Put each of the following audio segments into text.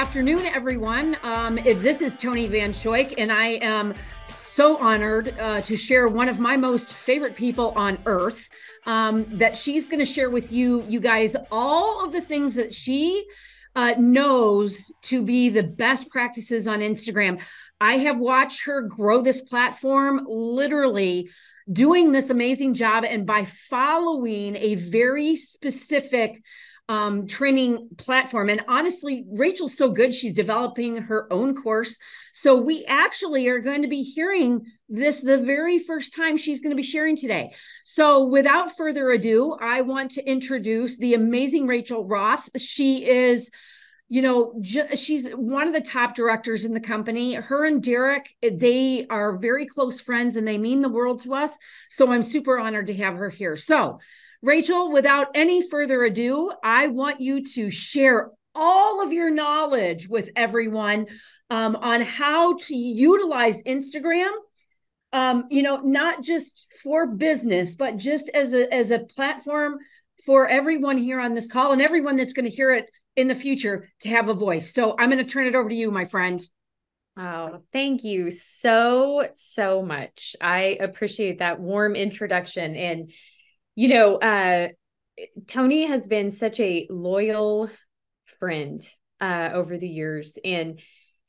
afternoon, everyone. This is Toni Vanschoyck, and I am so honored to share one of my most favorite people on earth, that she's going to share with you guys all of the things that she knows to be the best practices on Instagram. I have watched her grow this platform, literally doing this amazing job, and by following a very specific training platform. And honestly, Rachel's so good, she's developing her own course. So we actually are going to be hearing this the very first time she's going to be sharing today. So without further ado, I want to introduce the amazing Rachel Roth. She is, you know, she's one of the top directors in the company. Her and Derek, they are very close friends and they mean the world to us. So I'm super honored to have her here. So Rachel, without any further ado, I want you to share all of your knowledge with everyone on how to utilize Instagram, you know, not just for business, but just as a platform for everyone here on this call and everyone that's going to hear it in the future to have a voice. So I'm going to turn it over to you, my friend. Oh, thank you so much. I appreciate that warm introduction. And you know, Toni has been such a loyal friend over the years and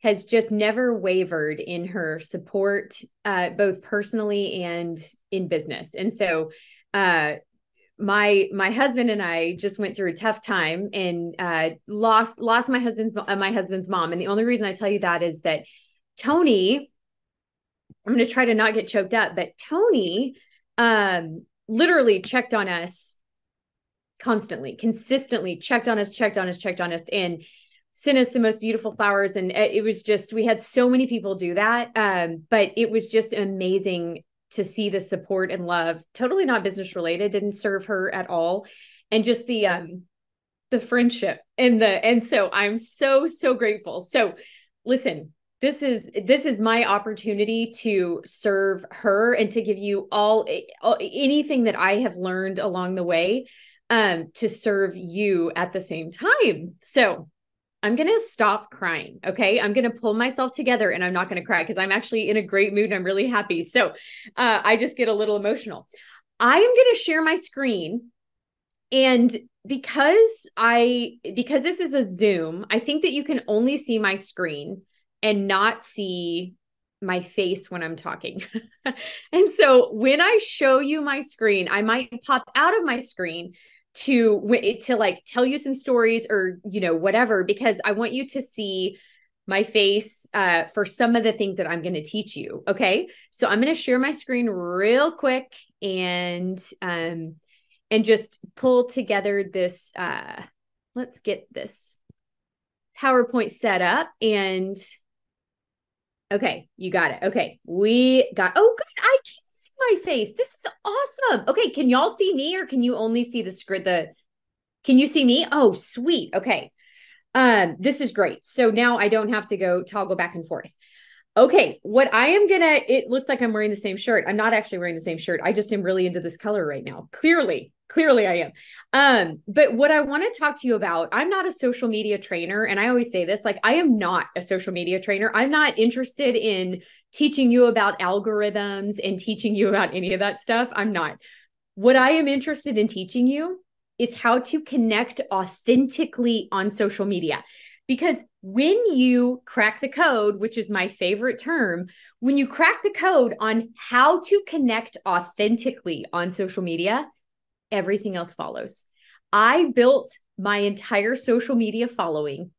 has just never wavered in her support, both personally and in business. And so my husband and I just went through a tough time and lost my husband's mom. And the only reason I tell you that is that Toni, I'm going to try to not get choked up, but Toni, literally checked on us constantly, consistently, checked on us, and sent us the most beautiful flowers. And it was just, we had so many people do that. But it was just amazing to see the support and love, totally not business related, didn't serve her at all. And just the friendship and so I'm so grateful. So listen, This is my opportunity to serve her and to give you all anything that I have learned along the way to serve you at the same time. So I'm going to stop crying. Okay. I'm going to pull myself together and I'm not going to cry because I'm actually in a great mood and I'm really happy. So I just get a little emotional. I am going to share my screen. And because this is a Zoom, I think that you can only see my screen and not see my face when I'm talking. And so when I show you my screen, I might pop out of my screen to like tell you some stories or, you know, whatever, because I want you to see my face for some of the things that I'm going to teach you. Okay. So I'm going to share my screen real quick and just pull together this, let's get this PowerPoint set up and okay, you got it. Okay, oh good, I can't see my face. This is awesome. Okay, can y'all see me or can you only see the screen? Can you see me? Oh, sweet. Okay, this is great. So now I don't have to go toggle back and forth. Okay, it looks like I'm wearing the same shirt. I'm not actually wearing the same shirt. I just am really into this color right now. Clearly I am. But what I want to talk to you about, I'm not a social media trainer. And I always say this, like, I am not a social media trainer. I'm not interested in teaching you about algorithms and teaching you about any of that stuff. I'm not. What I am interested in teaching you is how to connect authentically on social media. Because when you crack the code, which is my favorite term, when you crack the code on how to connect authentically on social media, everything else follows. I built my entire social media following,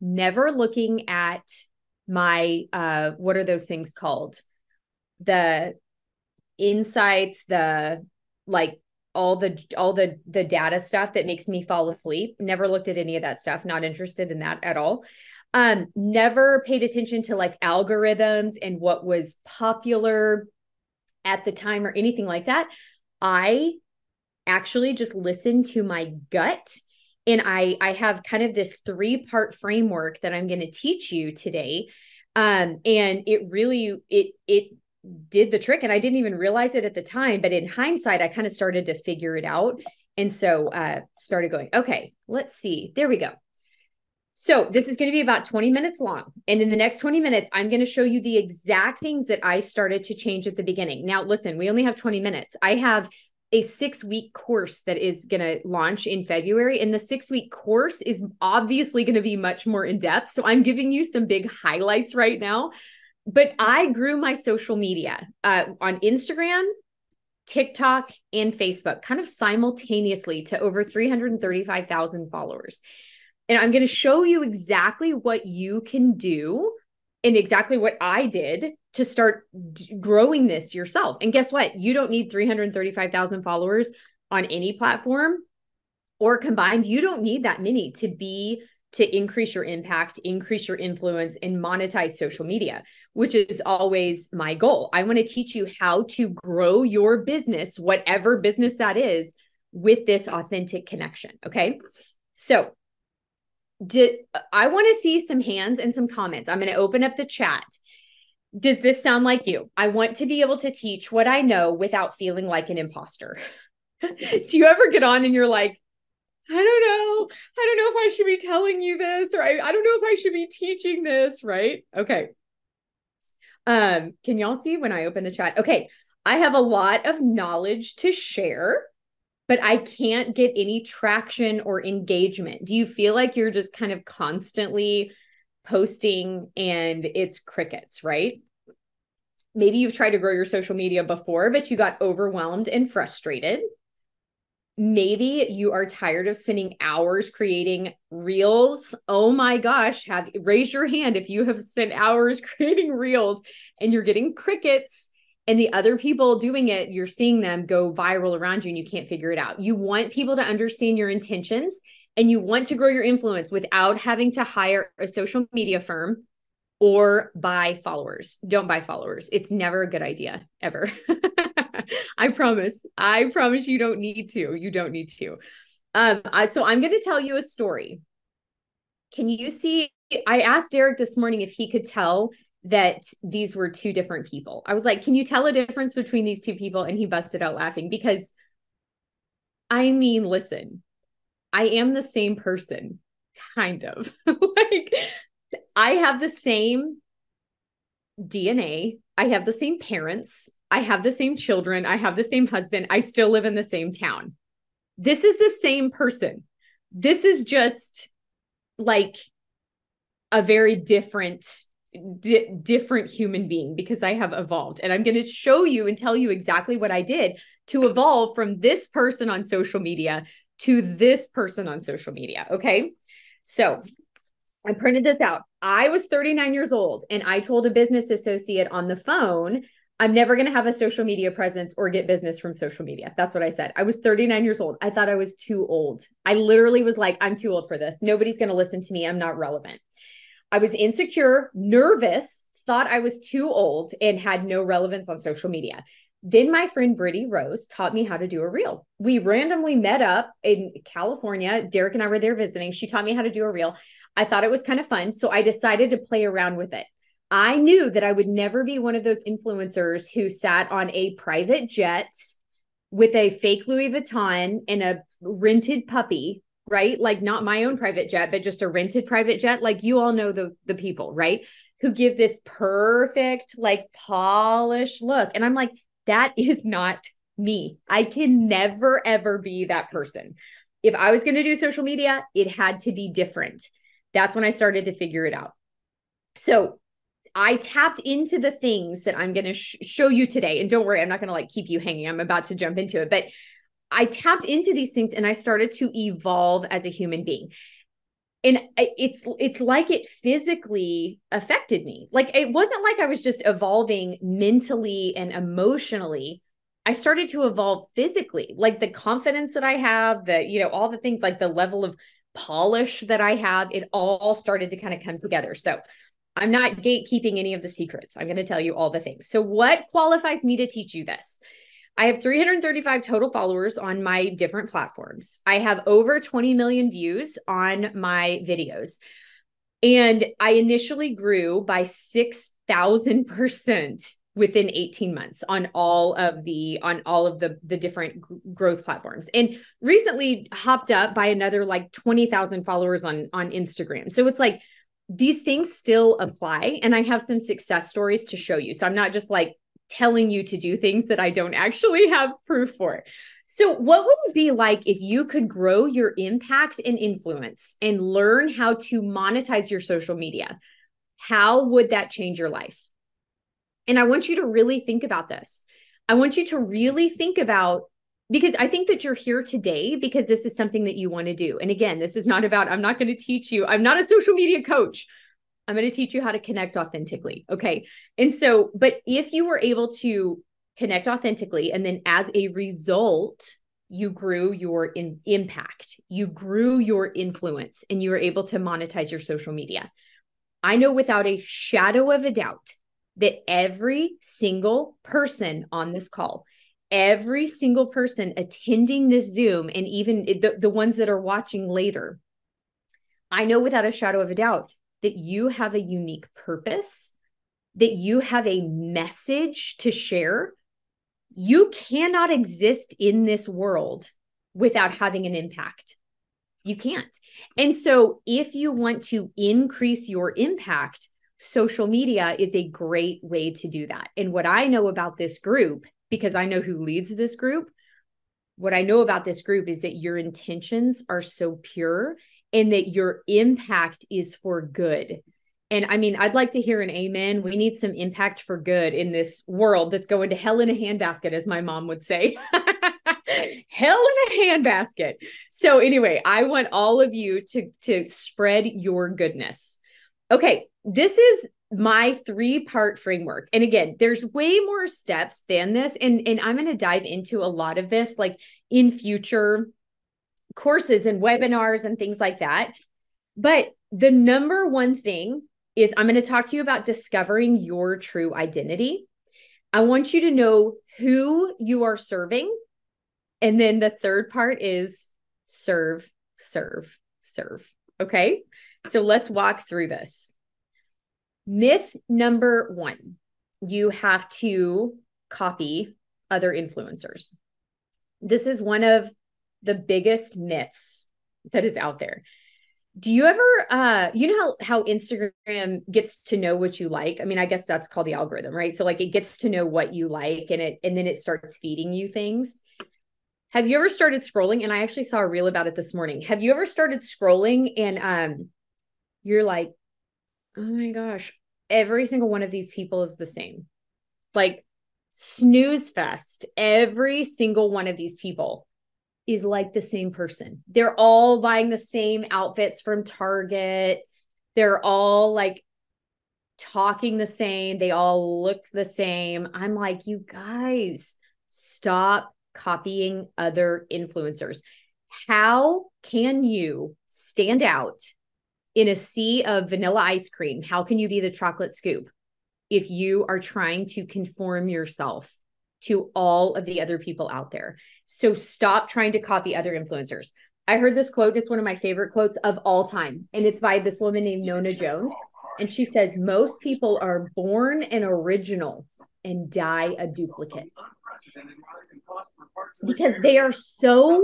never looking at my, what are those things called? The insights, the like all the data stuff that makes me fall asleep. Never looked at any of that stuff. Not interested in that at all. Never paid attention to like algorithms and what was popular at the time or anything like that. I actually just listen to my gut. And I have kind of this 3-part framework that I'm going to teach you today. And it really, it did the trick and I didn't even realize it at the time, but in hindsight, I kind of started to figure it out. And so, started going, okay, let's see, there we go. So this is going to be about 20 minutes long. And in the next 20 minutes, I'm going to show you the exact things that I started to change at the beginning. Now, listen, we only have 20 minutes. I have a 6-week course that is going to launch in February. And the 6-week course is obviously going to be much more in depth. So I'm giving you some big highlights right now. But I grew my social media on Instagram, TikTok, and Facebook kind of simultaneously to over 335,000 followers. And I'm going to show you exactly what you can do and exactly what I did to start growing this yourself. And guess what? You don't need 335,000 followers on any platform or combined. You don't need that many to increase your impact, increase your influence, and monetize social media, which is always my goal. I want to teach you how to grow your business, whatever business that is, with this authentic connection. Okay. So I want to see some hands and some comments. I'm going to open up the chat. Does this sound like you? I want to be able to teach what I know without feeling like an imposter. Do you ever get on and you're like, I don't know if I should be telling you this, or I don't know if I should be teaching this, right? Okay. Can y'all see when I open the chat? Okay. I have a lot of knowledge to share, but I can't get any traction or engagement. Do you feel like you're just kind of constantly posting and it's crickets, right? Maybe you've tried to grow your social media before, but you got overwhelmed and frustrated. Maybe you are tired of spending hours creating reels. Oh my gosh, raise your hand if you have spent hours creating reels and you're getting crickets. And the other people doing it, you're seeing them go viral around you and you can't figure it out. You want people to understand your intentions and you want to grow your influence without having to hire a social media firm or buy followers. Don't buy followers. It's never a good idea, ever. I promise. I promise you don't need to. You don't need to. So I'm going to tell you a story. Can you see? I asked Derek this morning if he could tell that these were two different people. I was like, can you tell a difference between these two people? And he busted out laughing because, I mean, listen, I am the same person, kind of. Like, I have the same DNA. I have the same parents. I have the same children. I have the same husband. I still live in the same town. This is the same person. This is just like a very different human being because I have evolved. And I'm going to show you and tell you exactly what I did to evolve from this person on social media to this person on social media. Okay. So I printed this out. I was 39 years old and I told a business associate on the phone, I'm never going to have a social media presence or get business from social media. That's what I said. I was 39 years old. I thought I was too old. I literally was like, I'm too old for this. Nobody's going to listen to me. I'm not relevant. I was insecure, nervous, thought I was too old, and had no relevance on social media. Then my friend Brittany Rose taught me how to do a reel. We randomly met up in California. Derek and I were there visiting. She taught me how to do a reel. I thought it was kind of fun, so I decided to play around with it. I knew that I would never be one of those influencers who sat on a private jet with a fake Louis Vuitton and a rented puppy, right? Like not my own private jet, but just a rented private jet. Like you all know the people, right? Who give this perfect, like polished look. And I'm like, that is not me. I can never, ever be that person. If I was going to do social media, it had to be different. That's when I started to figure it out. So I tapped into the things that I'm going to show you today. And don't worry, I'm not going to like keep you hanging. I'm about to jump into it, but I tapped into these things and I started to evolve as a human being. And it's like it physically affected me. Like it wasn't like I was just evolving mentally and emotionally. I started to evolve physically, like the confidence that I have, all the things, like the level of polish that I have, it all started to kind of come together. So I'm not gatekeeping any of the secrets. I'm going to tell you all the things. So what qualifies me to teach you this? I have 335 total followers on my different platforms. I have over 20 million views on my videos. And I initially grew by 6,000% within 18 months on all of the different growth platforms, and recently hopped up by another like 20,000 followers on Instagram. So it's like these things still apply, and I have some success stories to show you. So I'm not just like telling you to do things that I don't actually have proof for. So what would it be like if you could grow your impact and influence and learn how to monetize your social media? How would that change your life? And I want you to really think about this. I want you to really think about, because I think that you're here today because this is something that you want to do. And again, this is not about, I'm not going to teach you. I'm not a social media coach. I'm going to teach you how to connect authentically. Okay. And so, but if you were able to connect authentically, and then as a result, you grew your impact, you grew your influence, and you were able to monetize your social media. I know without a shadow of a doubt that every single person on this call, every single person attending this Zoom, and even the ones that are watching later, I know without a shadow of a doubt that you have a unique purpose, that you have a message to share. You cannot exist in this world without having an impact. You can't. And so if you want to increase your impact, social media is a great way to do that. And what I know about this group, because I know who leads this group, what I know about this group is that your intentions are so pure and that your impact is for good. And I mean, I'd like to hear an amen. We need some impact for good in this world that's going to hell in a handbasket, as my mom would say. Hell in a handbasket. So anyway, I want all of you to spread your goodness. Okay, this is my three-part framework. And again, there's way more steps than this. And I'm going to dive into a lot of this, like in future courses and webinars and things like that. But the number one thing is I'm going to talk to you about discovering your true identity. I want you to know who you are serving. And then the third part is serve, serve, serve. Okay. So let's walk through this. Myth number one, you have to copy other influencers. This is one of the biggest myths that is out there. Do you ever, you know how Instagram gets to know what you like? I mean, I guess that's called the algorithm, right? So like it gets to know what you like and then it starts feeding you things. Have you ever started scrolling? And I actually saw a reel about it this morning. Have you ever started scrolling and you're like, oh my gosh, every single one of these people is the same. Like snooze fest, every single one of these people is like the same person. They're all buying the same outfits from Target. They're all like talking the same. They all look the same. I'm like, you guys, stop copying other influencers. How can you stand out in a sea of vanilla ice cream? How can you be the chocolate scoop if you are trying to conform yourself to all of the other people out there? So stop trying to copy other influencers. I heard this quote. It's one of my favorite quotes of all time. And it's by this woman named Nona Jones. And she says, most people are born an original and die a duplicate, because they are so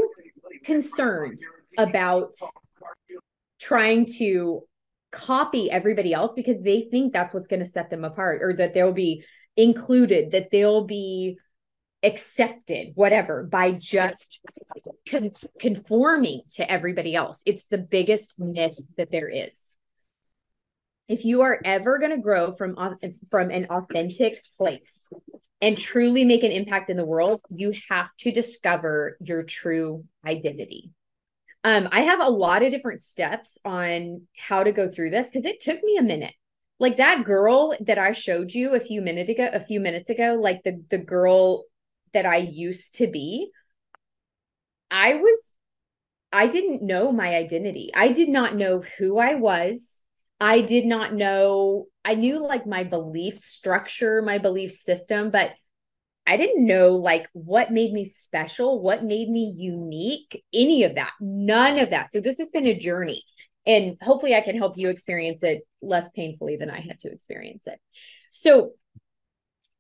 concerned about trying to copy everybody else because they think that's what's going to set them apart, or that they'll be included, that they'll be accepted, whatever, by just conforming to everybody else. It's the biggest myth that there is. If you are ever going to grow from an authentic place and truly make an impact in the world, you have to discover your true identity. I have a lot of different steps on how to go through this because it took me a minute. Like that girl that I showed you a few minutes ago, like the girl that I used to be, I didn't know my identity. I did not know who I was. I did not know, I knew like my belief structure, my belief system, but I didn't know like what made me special, what made me unique, any of that, none of that. So this has been a journey, and hopefully I can help you experience it less painfully than I had to experience it. So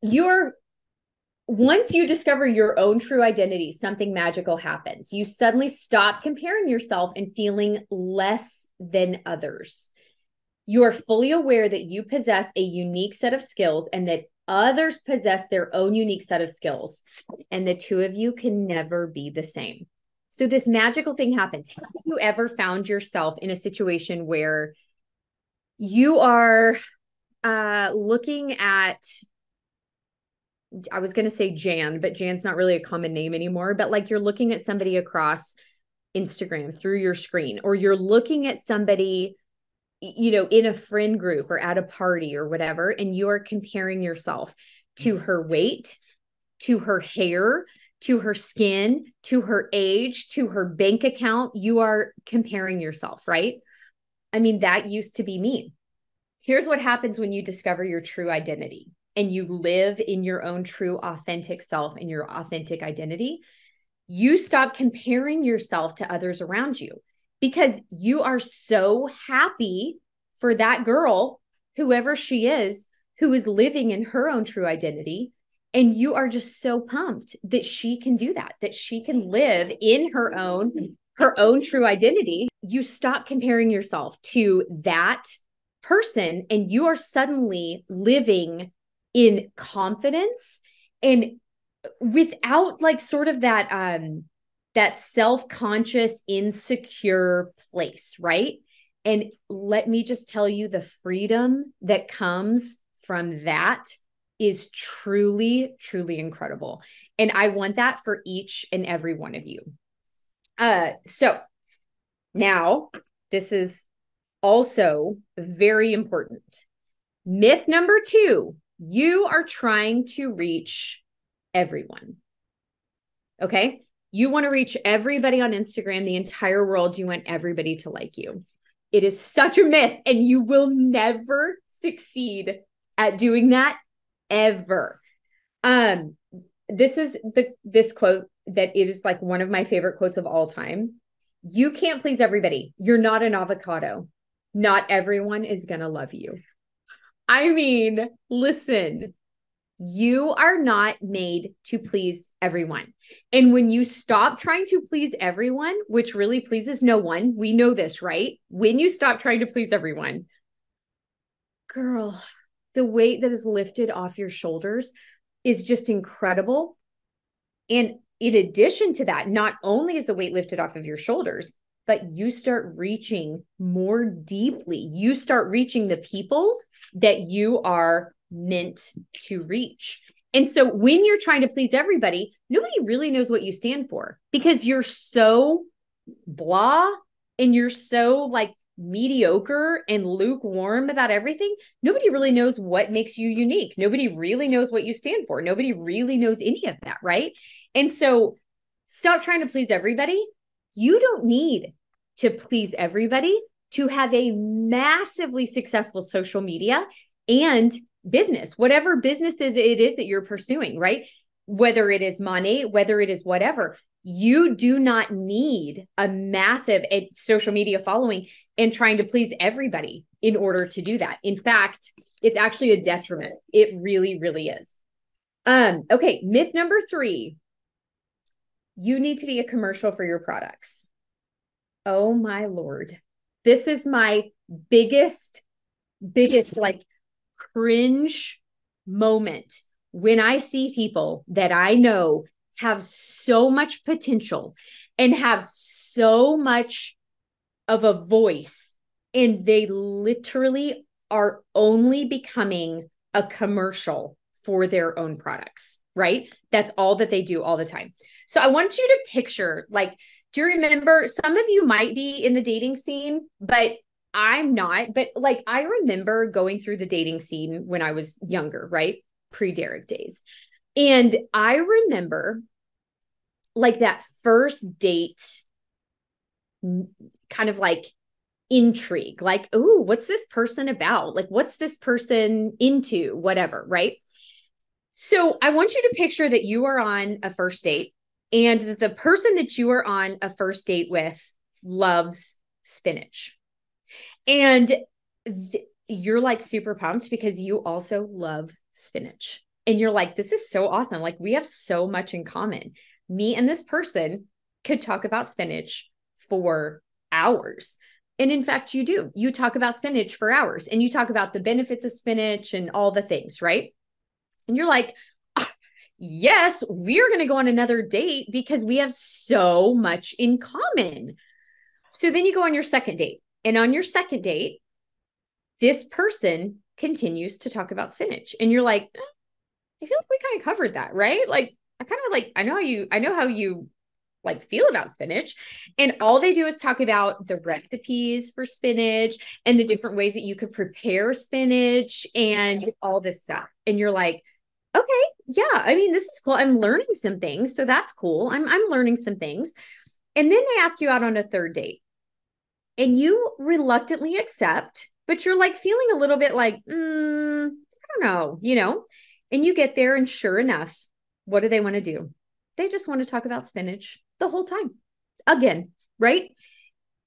once you discover your own true identity, something magical happens. You suddenly stop comparing yourself and feeling less than others. You are fully aware that you possess a unique set of skills and that others possess their own unique set of skills, and the two of you can never be the same. So this magical thing happens. Have you ever found yourself in a situation where you are looking at, I was going to say Jan, but Jan's not really a common name anymore, but like you're looking at somebody across Instagram through your screen, or you're looking at somebody, you know, in a friend group or at a party or whatever, and you're comparing yourself to her weight, to her hair, to her skin, to her age, to her bank account. You are comparing yourself, right? I mean, that used to be me. Here's what happens when you discover your true identity and you live in your own true authentic self and your authentic identity. You stop comparing yourself to others around you because you are so happy for that girl, whoever she is, who is living in her own true identity. And you are just so pumped that she can do that she can live in her own true identity. You stop comparing yourself to that person and you are suddenly living in confidence and without like sort of that self-conscious, insecure place, right? And let me just tell you, the freedom that comes from that is truly, truly incredible. And I want that for each and every one of you. So now this is also very important. Myth number 2, you are trying to reach everyone. Okay. You want to reach everybody on Instagram, the entire world. You want everybody to like you. It is such a myth, and you will never succeed at doing that. Ever. This is this quote that it is like one of my favorite quotes of all time. You can't please everybody. You're not an avocado. Not everyone is going to love you. I mean, listen, you are not made to please everyone. And when you stop trying to please everyone, which really pleases no one, we know this, right? When you stop trying to please everyone, girl, the weight that is lifted off your shoulders is just incredible. And in addition to that, not only is the weight lifted off of your shoulders, but you start reaching more deeply. You start reaching the people that you are meant to reach. And so when you're trying to please everybody, nobody really knows what you stand for because you're so blah and you're so like mediocre and lukewarm about everything. Nobody really knows what makes you unique. Nobody really knows what you stand for. Nobody really knows any of that, right? And so stop trying to please everybody. You don't need to please everybody to have a massively successful social media and business, whatever businesses it is that you're pursuing, right? Whether it is Monat, whether it is whatever, you do not need a massive social media following and trying to please everybody in order to do that. In fact, it's actually a detriment. It really, really is. Okay. Myth number 3, you need to be a commercial for your products. Oh my Lord. This is my biggest like cringe moment when I see people that I know have so much potential and have so much of a voice, and they literally are only becoming a commercial for their own products, right? That's all that they do all the time. So I want you to picture, like, do you remember, some of you might be in the dating scene, but I'm not, but like, I remember going through the dating scene when I was younger, right? Pre-Derek days. And I remember like that first date kind of like intrigue, like, oh, what's this person about? Like, what's this person into? Whatever, right? So I want you to picture that you are on a first date and that the person that you are on a first date with loves spinach. And you're like super pumped because you also love spinach. and you're like, this is so awesome. Like, we have so much in common. Me and this person could talk about spinach for hours. And in fact, you do. You talk about spinach for hours and you talk about the benefits of spinach and all the things, right? And you're like, yes, we're going to go on another date because we have so much in common. So then you go on your second date. And on your second date, this person continues to talk about spinach. And you're like, I feel like we kind of covered that, right? Like, I kind of like, I know how you like feel about spinach. And all they do is talk about the recipes for spinach and the different ways that you could prepare spinach and all this stuff. And you're like, okay, yeah, I mean, this is cool. I'm learning some things. So that's cool. I'm learning some things. And then they ask you out on a third date and you reluctantly accept, but you're like feeling a little bit like, I don't know, you know, and you get there and sure enough, what do they want to do? They just want to talk about spinach the whole time again, right?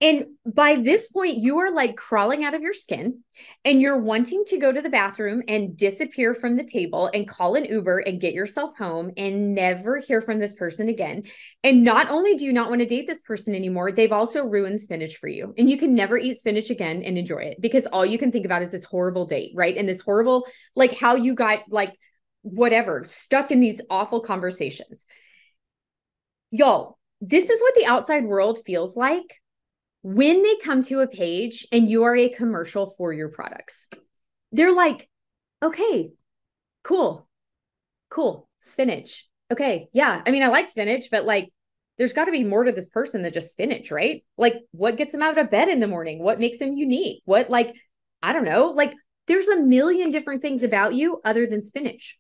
And by this point, you are like crawling out of your skin and you're wanting to go to the bathroom and disappear from the table and call an Uber and get yourself home and never hear from this person again. And not only do you not want to date this person anymore, they've also ruined spinach for you. And you can never eat spinach again and enjoy it because all you can think about is this horrible date, right? And this horrible, like how you got like whatever, stuck in these awful conversations. Y'all, this is what the outside world feels like when they come to a page and you are a commercial for your products. They're like, okay, cool, spinach. Okay, yeah, I mean, I like spinach, but like, there's got to be more to this person than just spinach, right? Like, what gets them out of bed in the morning? What makes them unique? What, like, I don't know, like, there's a million different things about you other than spinach,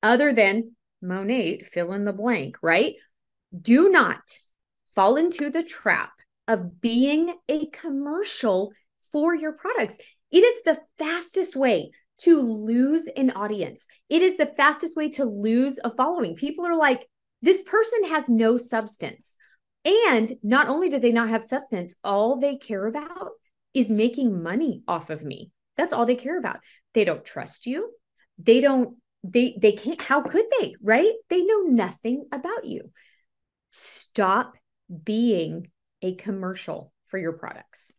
other than Monat, fill in the blank, right? Do not fall into the trap of being a commercial for your products. It is the fastest way to lose an audience. It is the fastest way to lose a following. People are like, this person has no substance. And not only do they not have substance, all they care about is making money off of me. That's all they care about. They don't trust you. They can't, how could they, right? They know nothing about you. Stop being a commercial for your products.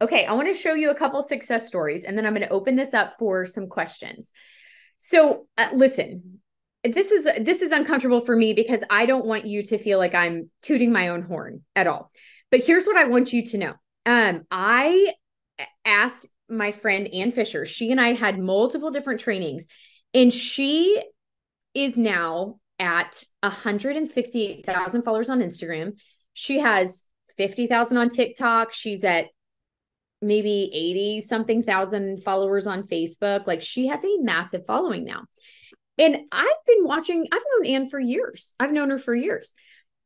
Okay, I want to show you a couple success stories, and then I'm going to open this up for some questions. So listen, this is uncomfortable for me because I don't want you to feel like I'm tooting my own horn at all. But here's what I want you to know. I asked my friend Ann Fisher. She and I had multiple different trainings, and she is now at 168,000 followers on Instagram. She has 50,000 on TikTok. She's at maybe 80 something thousand followers on Facebook. Like, she has a massive following now. And I've known Ann for years. I've known her for years.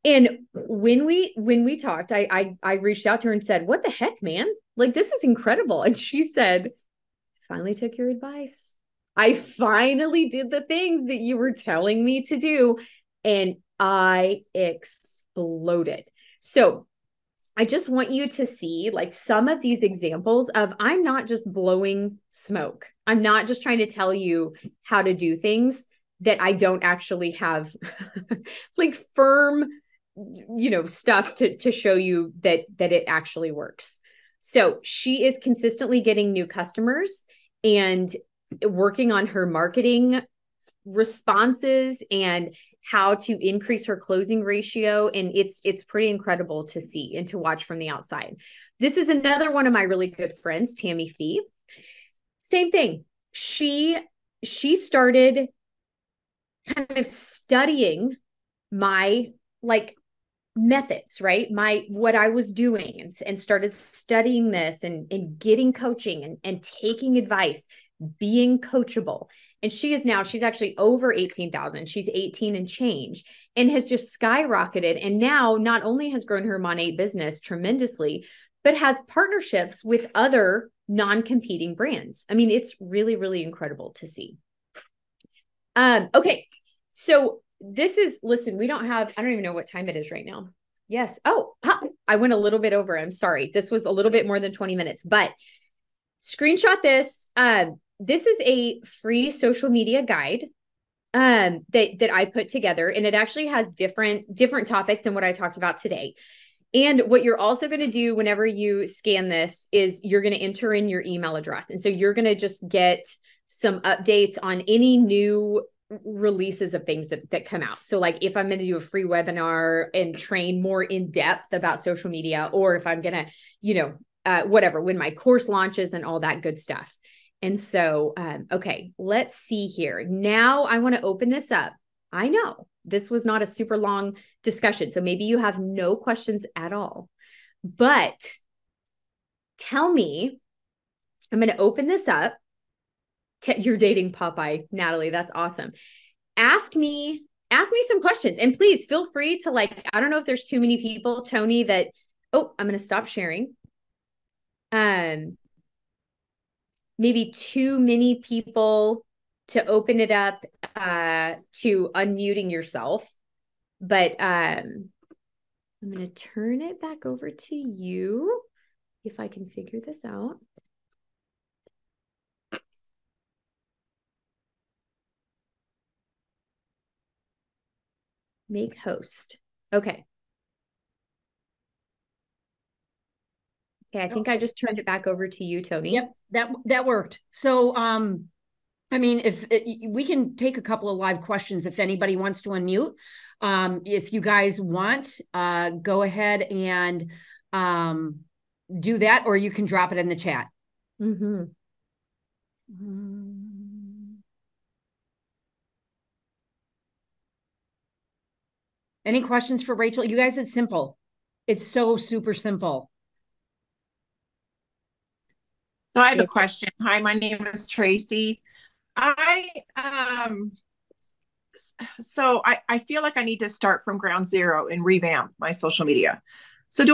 And when we talked, I reached out to her and said, what the heck, man? Like, this is incredible. And she said, finally took your advice. I finally did the things that you were telling me to do, and I exploded. So I just want you to see like some of these examples of, I'm not just blowing smoke. I'm not just trying to tell you how to do things that I don't actually have like firm, you know, stuff to show you that it actually works. So she is consistently getting new customers and working on her marketing responses and how to increase her closing ratio. And it's pretty incredible to see and to watch from the outside. This is another one of my really good friends, Tammy Fee. Same thing. She started kind of studying my like methods, right? What I was doing and started studying this and getting coaching and taking advice, being coachable. And she's actually over 18,000. She's 18 and change and has just skyrocketed. And now not only has grown her Monat business tremendously, but has partnerships with other non-competing brands. I mean, it's really, really incredible to see. Okay. So listen, I don't even know what time it is right now. Yes. Oh, I went a little bit over. I'm sorry. This was a little bit more than 20 minutes, but screenshot this. this is a free social media guide that I put together, and it actually has different topics than what I talked about today. And what you're also going to do whenever you scan this is you're going to enter in your email address. And so you're going to just get some updates on any new releases of things that come out. So like if I'm going to do a free webinar and train more in depth about social media, or if I'm going to, whatever, when my course launches and all that good stuff. And so, okay, let's see here. Now I want to open this up. I know this was not a super long discussion, so maybe you have no questions at all, but tell me, I'm going to open this up. You're dating Popeye, Natalie. That's awesome. Ask me some questions, and please feel free to I don't know if there's too many people, Toni, that, oh, I'm going to stop sharing. Maybe too many people to open it up to unmuting yourself. But I'm going to turn it back over to you if I can figure this out. Make host. Okay, I think I just turned it back over to you, Toni. Yep, that worked. So, I mean, we can take a couple of live questions if anybody wants to unmute. If you guys want, go ahead and do that, or you can drop it in the chat. Mm-hmm. Any questions for Rachel? You guys, it's simple. It's so super simple. So I have a question. Hi, my name is Tracy. I feel like I need to start from ground zero and revamp my social media. So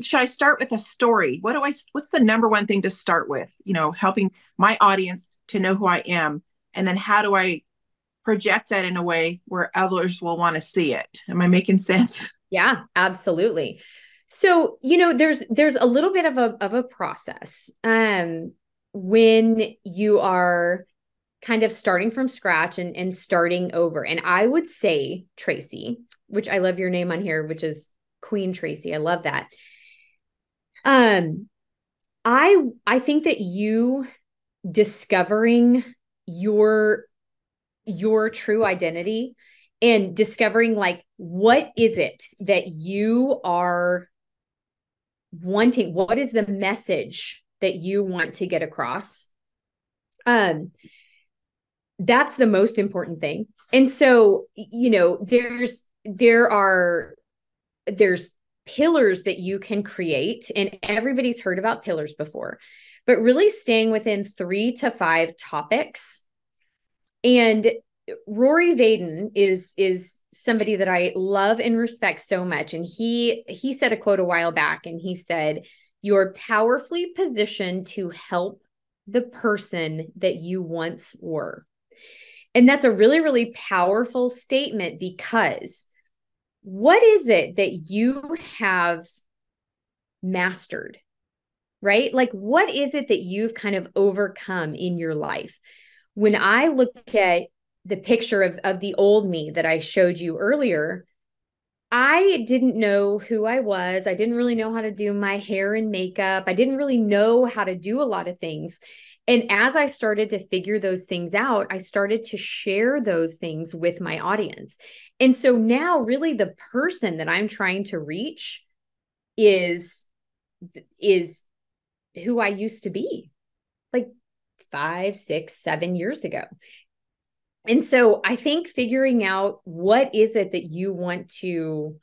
should I start with a story? What's the number one thing to start with? Helping my audience to know who I am, and then how do I project that in a way where others will want to see it? Am I making sense? Yeah, absolutely. So, there's a little bit of a process, when you are kind of starting from scratch and starting over. And I would say, Tracy, which I love your name on here, which is Queen Tracy. I love that. I think that you discovering your true identity and discovering what is it that you are wanting? What is the message that you want to get across? That's the most important thing. And so, there's pillars that you can create, and everybody's heard about pillars before, but really staying within 3 to 5 topics. And Rory Vaden is somebody that I love and respect so much. And he said a quote a while back, and he said, "You're powerfully positioned to help the person that you once were." And that's a really, really powerful statement, because what is it that you have mastered, right? What is it that you've kind of overcome in your life? When I look at the picture of the old me that I showed you earlier, I didn't know who I was. I didn't really know how to do my hair and makeup. I didn't really know how to do a lot of things. And as I started to figure those things out, I started to share those things with my audience. And so now really the person that I'm trying to reach is who I used to be 5, 6, 7 years ago. And so I think figuring out what is it that you want to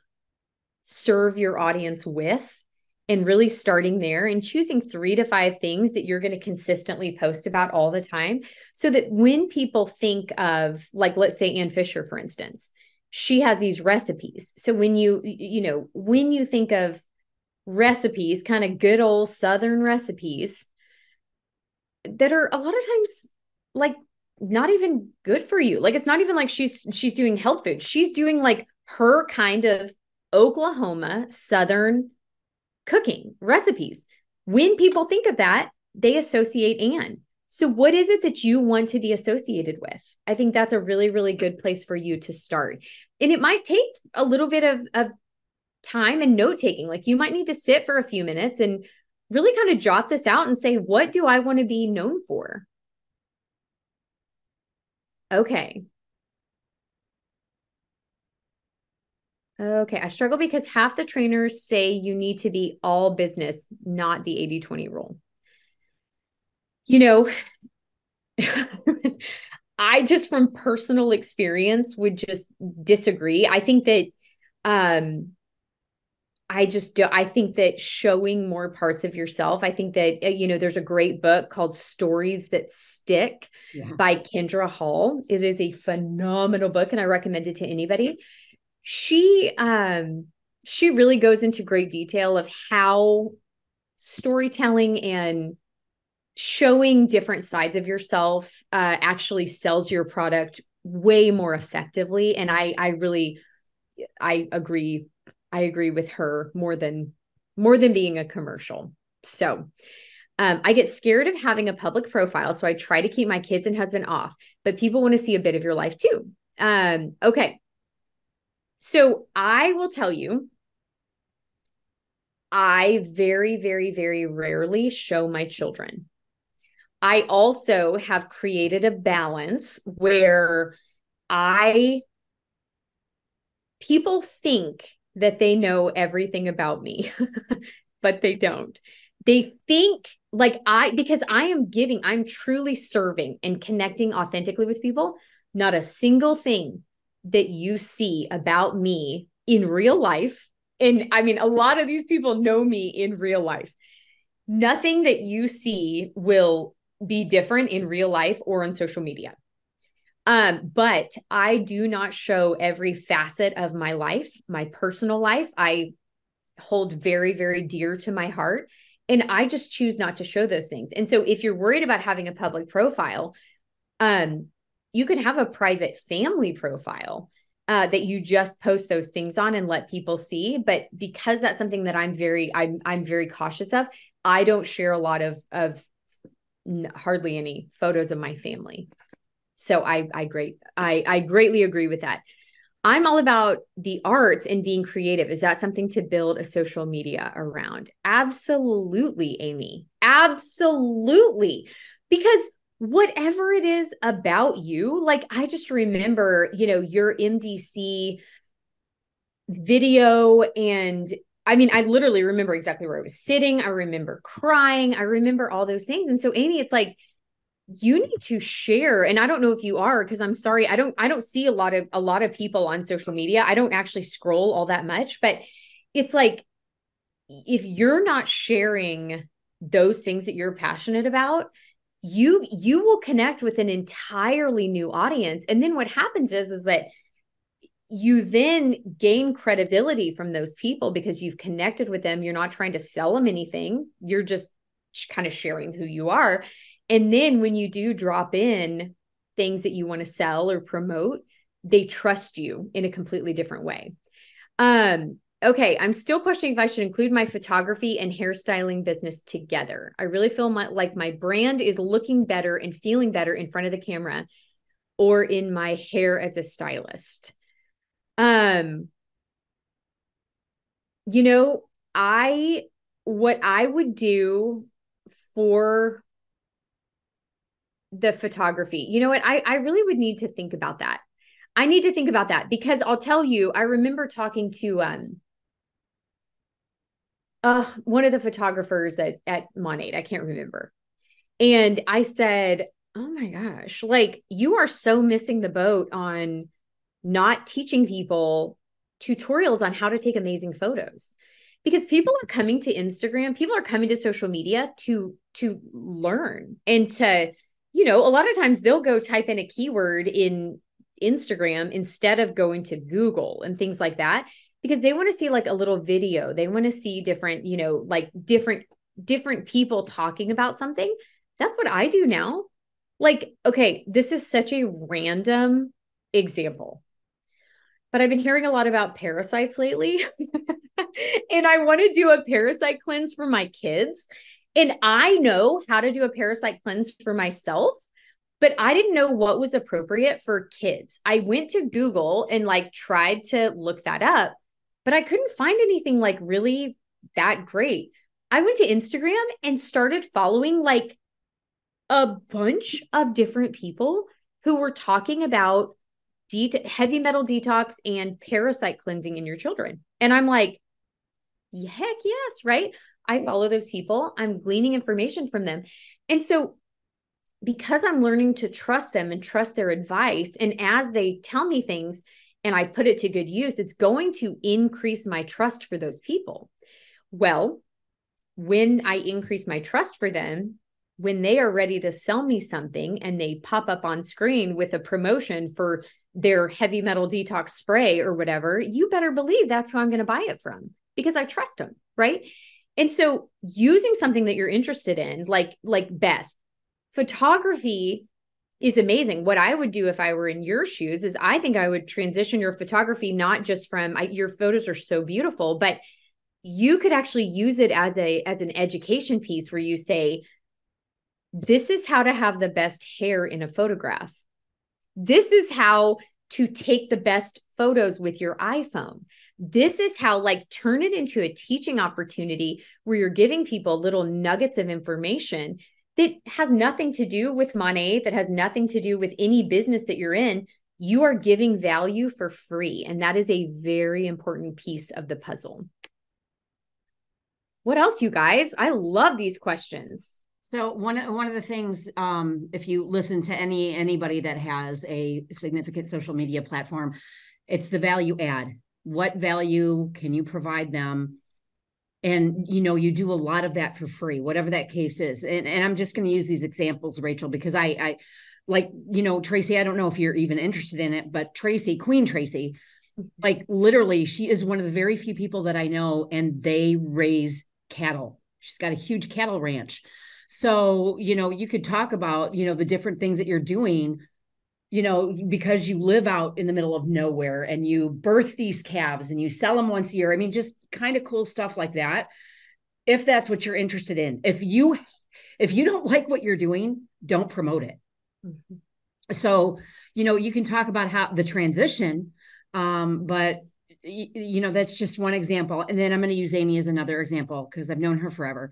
serve your audience with, and really starting there and choosing 3 to 5 things that you're going to consistently post about all the time, so that when people think of, let's say Ann Fisher, for instance, she has these recipes. So when you think of recipes, kind of good old Southern recipes that are a lot of times not even good for you. It's not even she's doing health food. She's doing her kind of Oklahoma Southern cooking recipes. When people think of that, they associate Ann. So what is it that you want to be associated with? I think that's a really, really good place for you to start. And it might take a little bit of time and note-taking. Like you might need to sit for a few minutes and really kind of jot this out and say, what do I want to be known for? Okay. Okay. I struggle because half the trainers say you need to be all business, not the 80-20 rule. You know, I just from personal experience would just disagree. I think that, I think that showing more parts of yourself, I think that, you know, there's a great book called Stories That Stick by Kendra Hall. It is a phenomenal book and I recommend it to anybody. She really goes into great detail of how storytelling and showing different sides of yourself actually sells your product way more effectively. And I agree with her more than being a commercial. So I get scared of having a public profile. So I try to keep my kids and husband off, but people want to see a bit of your life too. Okay. So I will tell you, I very, very, very rarely show my children. I also have created a balance where people think that they know everything about me, but they don't. They think like because I'm truly serving and connecting authentically with people. Not a single thing that you see about me in real life. And I mean, a lot of these people know me in real life. Nothing that you see will be different in real life or on social media. But I do not show every facet of my life, my personal life. I hold very, very dear to my heart. And I just choose not to show those things. And so if you're worried about having a public profile, you could have a private family profile that you just post those things on and let people see. But because that's something that I'm very cautious of, I don't share a lot of hardly any photos of my family. So I greatly agree with that. I'm all about the arts and being creative. Is that something to build a social media around? Absolutely, Amy. Absolutely. Because whatever it is about you, like I just remember, you know, your MDC video. And I mean, I literally remember exactly where I was sitting. I remember crying. I remember all those things. And so Amy, it's like, you need to share. And I don't know if you are, because I'm sorry, I don't see a lot of people on social media. I don't actually scroll all that much, but it's like, if you're not sharing those things that you're passionate about, you will connect with an entirely new audience. And then what happens is that you then gain credibility from those people because you've connected with them. You're not trying to sell them anything. You're just kind of sharing who you are. And then when you do drop in things that you want to sell or promote, they trust you in a completely different way. Okay. I'm still questioning if I should include my photography and hairstyling business together. I really feel like my brand is looking better and feeling better in front of the camera or in my hair as a stylist. You know, what I would do for the photography. You know what? I really would need to think about that. I need to think about that because I'll tell you, I remember talking to one of the photographers at Monat. I can't remember. And I said, oh my gosh, like you are so missing the boat on not teaching people tutorials on how to take amazing photos. Because people are coming to Instagram, people are coming to social media to learn and to, you know, a lot of times they'll go type in a keyword in Instagram instead of going to Google and things like that, because they want to see like a little video. They want to see different, you know, like different people talking about something. That's what I do now. Like, okay, this is such a random example, but I've been hearing a lot about parasites lately and I want to do a parasite cleanse for my kids. And I know how to do a parasite cleanse for myself, but I didn't know what was appropriate for kids. I went to Google and like tried to look that up, but I couldn't find anything like really that great. I went to Instagram and started following like a bunch of different people who were talking about heavy metal detox and parasite cleansing in your children. And I'm like, heck yes, right? I follow those people. I'm gleaning information from them. And so because I'm learning to trust them and trust their advice, and as they tell me things and I put it to good use, it's going to increase my trust for those people. Well, when I increase my trust for them, when they are ready to sell me something and they pop up on screen with a promotion for their heavy metal detox spray or whatever, you better believe that's who I'm going to buy it from because I trust them, right? And so using something that you're interested in, like Beth, photography is amazing. What I would do if I were in your shoes is I think I would transition your photography, not just from your photos are so beautiful, but you could actually use it as an education piece where you say, this is how to have the best hair in a photograph. This is how to take the best photos with your iPhone. This is how, like, turn it into a teaching opportunity where you're giving people little nuggets of information that has nothing to do with money, that has nothing to do with any business that you're in. You are giving value for free. And that is a very important piece of the puzzle. What else, you guys? I love these questions. So one of the things, if you listen to anybody that has a significant social media platform, it's the value add. What value can you provide them? And, you know, you do a lot of that for free, whatever that case is. And I'm just going to use these examples, Rachel, because I like, you know, Tracy, I don't know if you're even interested in it, but Tracy, Queen Tracy, like literally, she is one of the very few people that I know, and they raise cattle. She's got a huge cattle ranch. So, you know, you could talk about, you know, the different things that you're doing, you know, because you live out in the middle of nowhere and you birth these calves and you sell them once a year. I mean, just kind of cool stuff like that. If that's what you're interested in, if you don't like what you're doing, don't promote it. Mm-hmm. So, you know, you can talk about how the transition, but you know, that's just one example. And then I'm going to use Amy as another example because I've known her forever.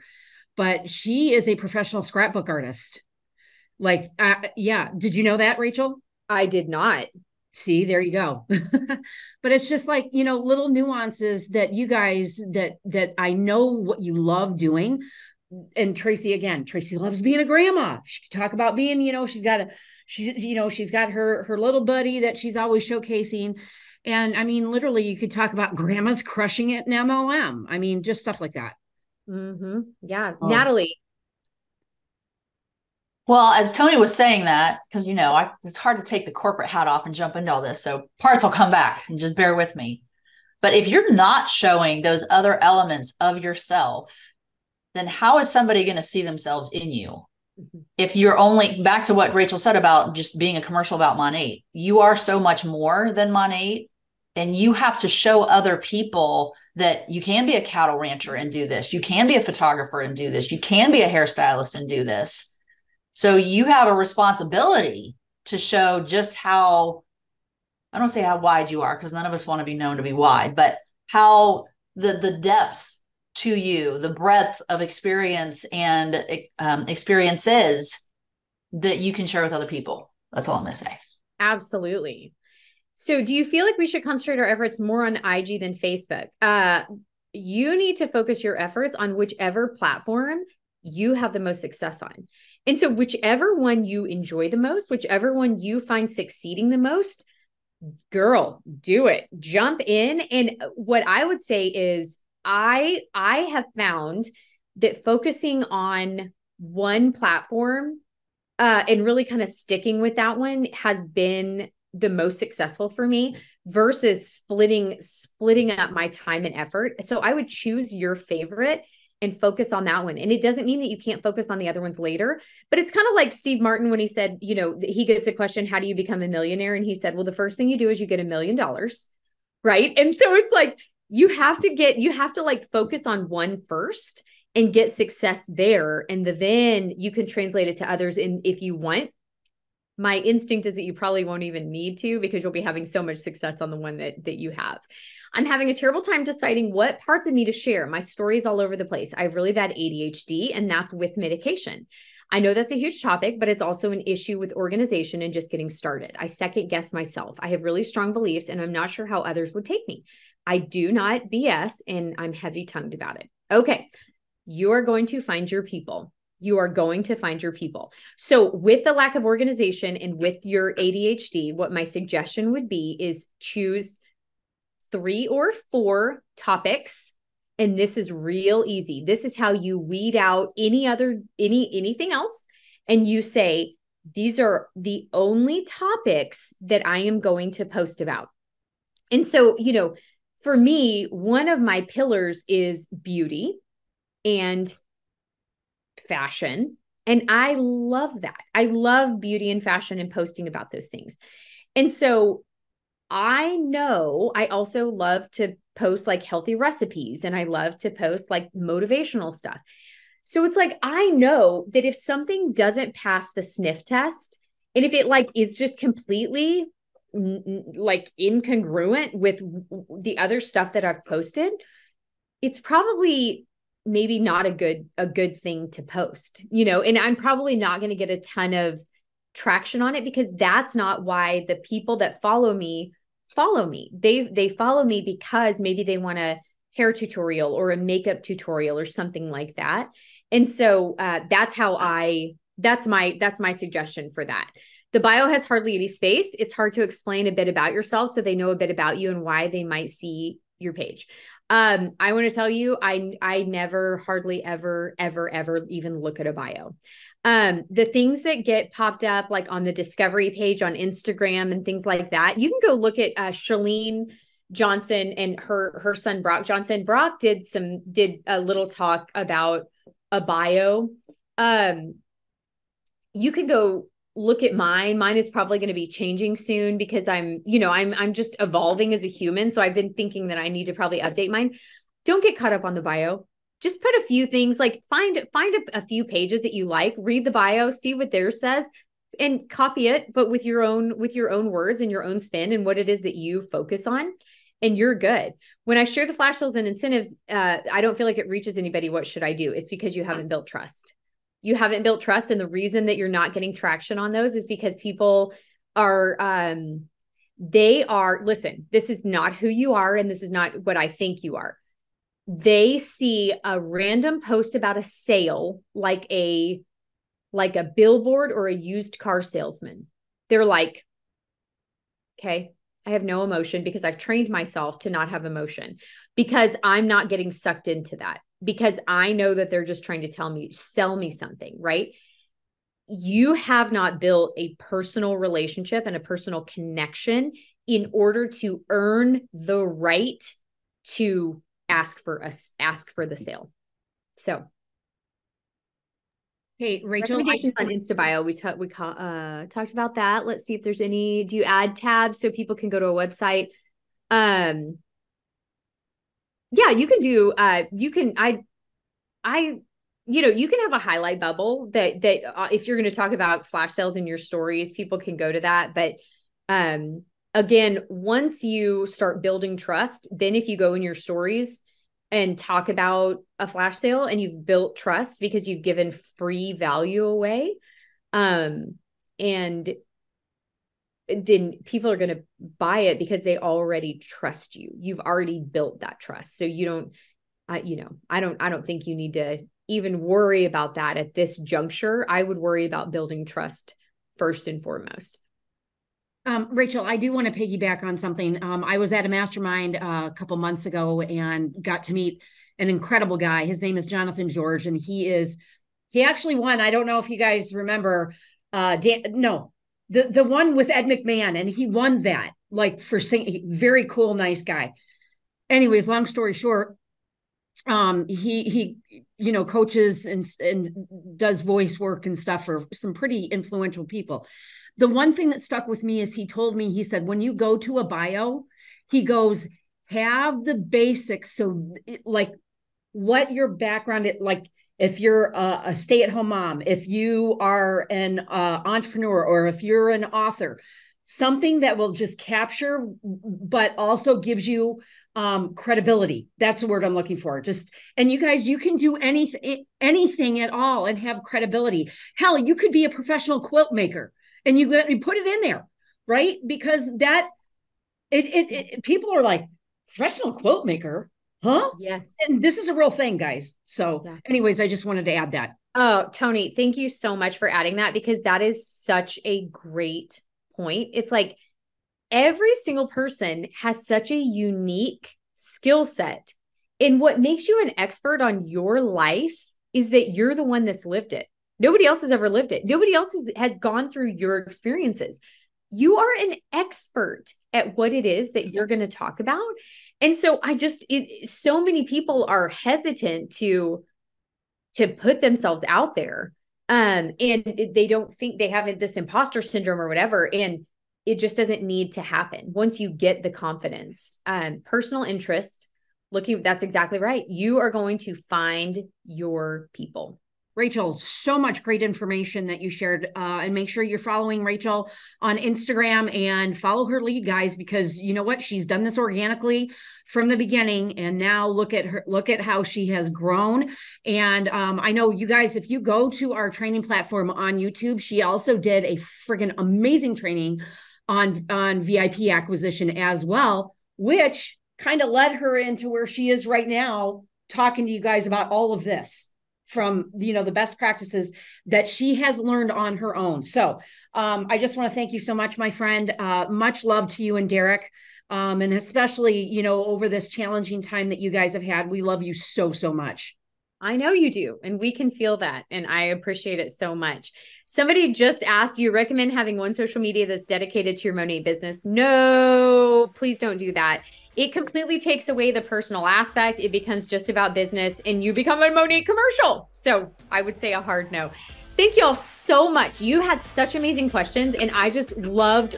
But she is a professional scrapbook artist. Like, yeah. Did you know that, Rachel? I did not. See, there you go. But it's just like, you know, little nuances that you guys, that I know what you love doing. And Tracy, again, Tracy loves being a grandma. She could talk about being, you know, she's got her little buddy that she's always showcasing. And I mean, literally you could talk about grandmas crushing it in MLM. I mean, just stuff like that. Mm-hmm. Yeah. Oh. Natalie. Well, as Toni was saying that, because, you know, it's hard to take the corporate hat off and jump into all this. So parts will come back and just bear with me. But if you're not showing those other elements of yourself, then how is somebody going to see themselves in you? Mm-hmm. If you're only back to what Rachel said about just being a commercial about Monat, you are so much more than Monat. And you have to show other people that you can be a cattle rancher and do this. You can be a photographer and do this. You can be a hairstylist and do this. So you have a responsibility to show just how, I don't say how wide you are, because none of us want to be known to be wide, but how the depth to you, the breadth of experience and experiences that you can share with other people. That's all I'm going to say. Absolutely. So do you feel like we should concentrate our efforts more on IG than Facebook? You need to focus your efforts on whichever platform you have the most success on. And so whichever one you enjoy the most, whichever one you find succeeding the most, girl, do it. Jump in. And what I would say is I have found that focusing on one platform and really kind of sticking with that one has been the most successful for me versus splitting up my time and effort. So I would choose your favorite and focus on that one. And it doesn't mean that you can't focus on the other ones later, but it's kind of like Steve Martin, when he said, you know, he gets a question, how do you become a millionaire? And he said, well, the first thing you do is you get $1 million. Right. And so it's like, you have to like focus on one first and get success there. And then you can translate it to others. And if you want, my instinct is that you probably won't even need to, because you'll be having so much success on the one that you have. I'm having a terrible time deciding what parts of me to share. My story is all over the place. I have really bad ADHD, and that's with medication. I know that's a huge topic, but it's also an issue with organization and just getting started. I second guess myself. I have really strong beliefs, and I'm not sure how others would take me. I do not BS, and I'm heavy-tongued about it. Okay, you are going to find your people. You are going to find your people. So with the lack of organization and with your ADHD, what my suggestion would be is choose 3 or 4 topics. And this is real easy. This is how you weed out anything else. And you say, these are the only topics that I am going to post about. And so, you know, for me, one of my pillars is beauty and fashion. And I love that. I love beauty and fashion and posting about those things. And so I know I also love to post like healthy recipes, and I love to post like motivational stuff. So it's like, I know that if something doesn't pass the sniff test, and if it like is just completely like incongruent with the other stuff that I've posted, it's probably maybe not a good thing to post, you know, and I'm probably not going to get a ton of traction on it, because that's not why the people that follow me. They follow me because maybe they want a hair tutorial or a makeup tutorial or something like that. And so that's my suggestion for that. The bio has hardly any space. It's hard to explain a bit about yourself so they know a bit about you and why they might see your page. I want to tell you, I never hardly ever even look at a bio. The things that get popped up, like on the discovery page on Instagram and things like that, you can go look at, Shalene Johnson and her son, Brock Johnson. Brock did a little talk about a bio. You can go look at mine. Mine is probably going to be changing soon, because I'm just evolving as a human. So I've been thinking that I need to probably update mine. Don't get caught up on the bio. Just put a few things, like find a few pages that you like, read the bio, see what theirs says, and copy it, but with your own words and your own spin and what it is that you focus on, and you're good. When I share the flash sales and incentives, I don't feel like it reaches anybody. What should I do? It's because you haven't built trust. You haven't built trust. And the reason that you're not getting traction on those is because people are, listen, this is not who you are. And this is not what I think you are. They see a random post about a sale, like a billboard or a used car salesman. They're like, okay, I have no emotion, because I've trained myself to not have emotion, because I'm not getting sucked into that, because I know that they're just trying to sell me something, right? You have not built a personal relationship and a personal connection in order to earn the right to ask for the sale. So, hey, Rachel, recommendations on Insta bio. We talked about that. Let's see if there's any. Do you add tabs so people can go to a website? Yeah, you can do. You can have a highlight bubble that if you're going to talk about flash sales in your stories, people can go to that. But again, once you start building trust, then if you go in your stories and talk about a flash sale, and you've built trust because you've given free value away, and then people are going to buy it because they already trust you. You've already built that trust. So you don't, I don't think you need to even worry about that at this juncture. I would worry about building trust first and foremost. Rachel, I do want to piggyback on something. I was at a mastermind a couple months ago and got to meet an incredible guy. His name is Jonathan George, and he actually won. I don't know if you guys remember, the one with Ed McMahon, and he won that, like, for singing. Very cool, nice guy. Anyways, long story short, he coaches and does voice work and stuff for some pretty influential people. The one thing that stuck with me is he said, when you go to a bio, he goes, have the basics. So like what your background is, like if you're a stay-at-home mom, if you are an entrepreneur, or if you're an author, something that will just capture, but also gives you credibility. That's the word I'm looking for. And you guys, you can do anything at all and have credibility. Hell, you could be a professional quilt maker and you put it in there, right? Because people are like, professional quilt maker, huh? Yes. And this is a real thing, guys. So anyways, I just wanted to add that. Oh, Toni, thank you so much for adding that, because that is such a great point. It's like every single person has such a unique skill set. And what makes you an expert on your life is that you're the one that's lived it. Nobody else has ever lived it. Nobody else has gone through your experiences. You are an expert at what it is that you're going to talk about. And so so many people are hesitant to put themselves out there. And they don't think they have this imposter syndrome or whatever. And it just doesn't need to happen. Once you get the confidence, personal interest, that's exactly right. You are going to find your people. Rachel, so much great information that you shared, and make sure you're following Rachel on Instagram and follow her lead, guys, because you know what? She's done this organically from the beginning. And now look at how she has grown. And I know you guys, if you go to our training platform on YouTube, she also did a friggin' amazing training on VIP acquisition as well, which kind of led her into where she is right now, talking to you guys about all of this, from, the best practices that she has learned on her own. So I just want to thank you so much, my friend. Much love to you and Derek. And especially, over this challenging time that you guys have had, we love you so, so much. I know you do. And we can feel that. And I appreciate it so much. Somebody just asked, do you recommend having one social media that's dedicated to your Monat business? No, please don't do that. It completely takes away the personal aspect. It becomes just about business, and you become a Monat commercial. So I would say a hard no. Thank y'all so much. You had such amazing questions, and I just loved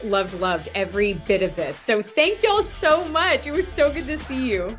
every bit of this. So thank y'all so much. It was so good to see you.